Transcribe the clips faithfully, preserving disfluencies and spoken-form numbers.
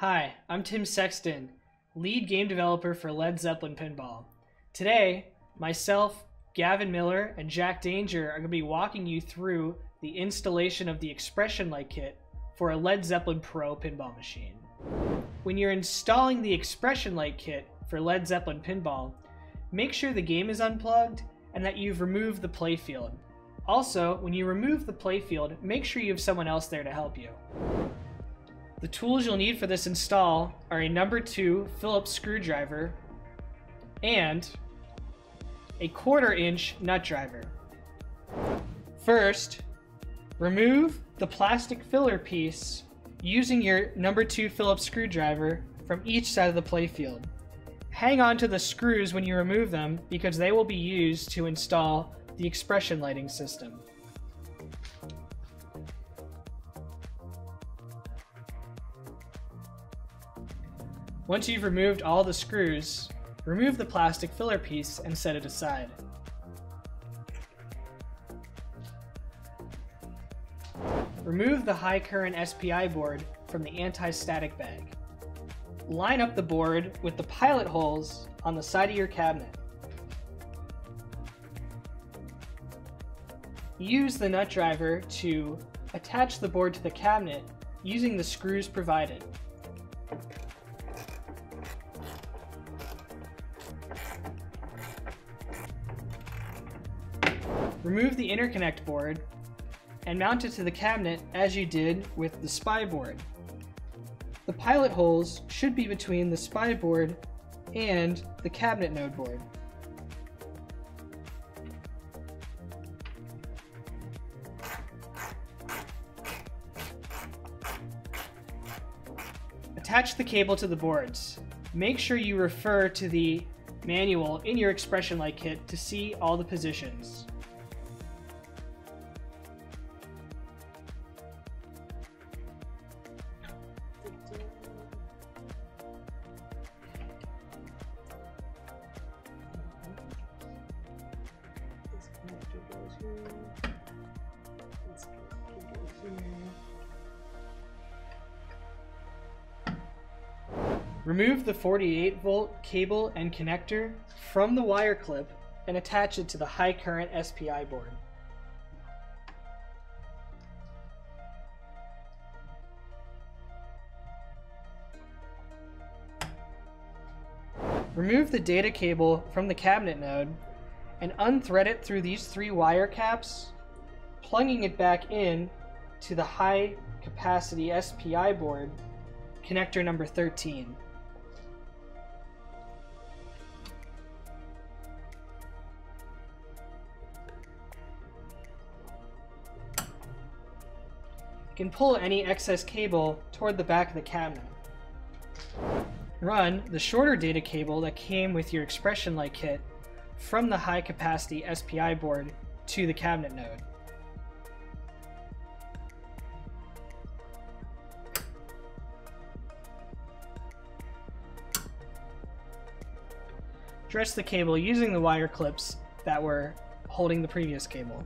Hi, I'm Tim Sexton, lead game developer for Led Zeppelin Pinball. Today, myself, Gavin Miller, and Jack Danger are going to be walking you through the installation of the Expression Light Kit for a Led Zeppelin Pro pinball machine. When you're installing the Expression Light Kit for Led Zeppelin Pinball, make sure the game is unplugged and that you've removed the playfield. Also, when you remove the playfield, make sure you have someone else there to help you. The tools you'll need for this install are a number two Phillips screwdriver and a quarter inch nut driver. First, remove the plastic filler piece using your number two Phillips screwdriver from each side of the playfield. Hang on to the screws when you remove them because they will be used to install the expression lighting system. Once you've removed all the screws, remove the plastic filler piece and set it aside. Remove the high current S P I board from the anti-static bag. Line up the board with the pilot holes on the side of your cabinet. Use the nut driver to attach the board to the cabinet using the screws provided. Remove the interconnect board and mount it to the cabinet as you did with the S P I board. The pilot holes should be between the S P I board and the cabinet node board. Attach the cable to the boards. Make sure you refer to the manual in your Expression Light Kit to see all the positions. Remove the forty-eight volt cable and connector from the wire clip and attach it to the high current S P I board. Remove the data cable from the cabinet node and unthread it through these three wire caps, plugging it back in to the high capacity S P I board, connector number thirteen. You can pull any excess cable toward the back of the cabinet. Run the shorter data cable that came with your Expression Light Kit from the high capacity S P I board to the cabinet node. Dress the cable using the wire clips that were holding the previous cable.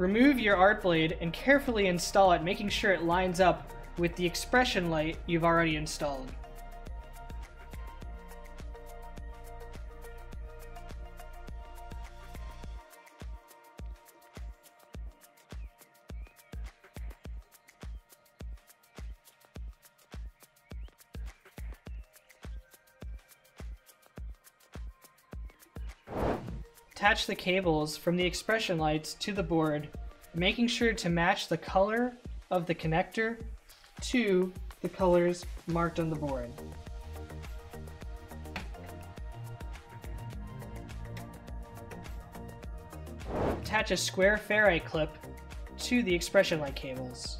Remove your art blade and carefully install it, making sure it lines up with the expression light you've already installed. Attach the cables from the expression lights to the board, making sure to match the color of the connector to the colors marked on the board. Attach a square ferrite clip to the expression light cables.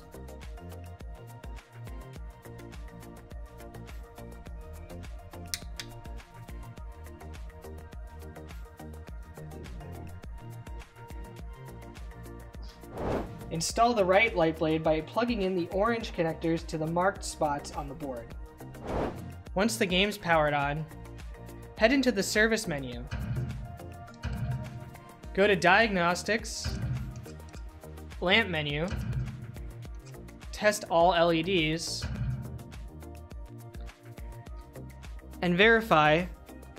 Install the right light blade by plugging in the orange connectors to the marked spots on the board. Once the game's powered on, head into the service menu. Go to Diagnostics, Lamp menu, Test all L E Ds, and verify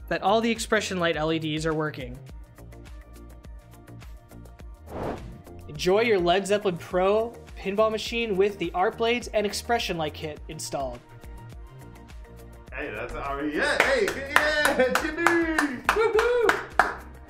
that all the Expression Light L E Ds are working. Enjoy your Led Zeppelin Pro pinball machine with the Art Blades and Expression Light kit installed. Hey, that's already it. Hey, yeah, Jimmy! Woo-hoo!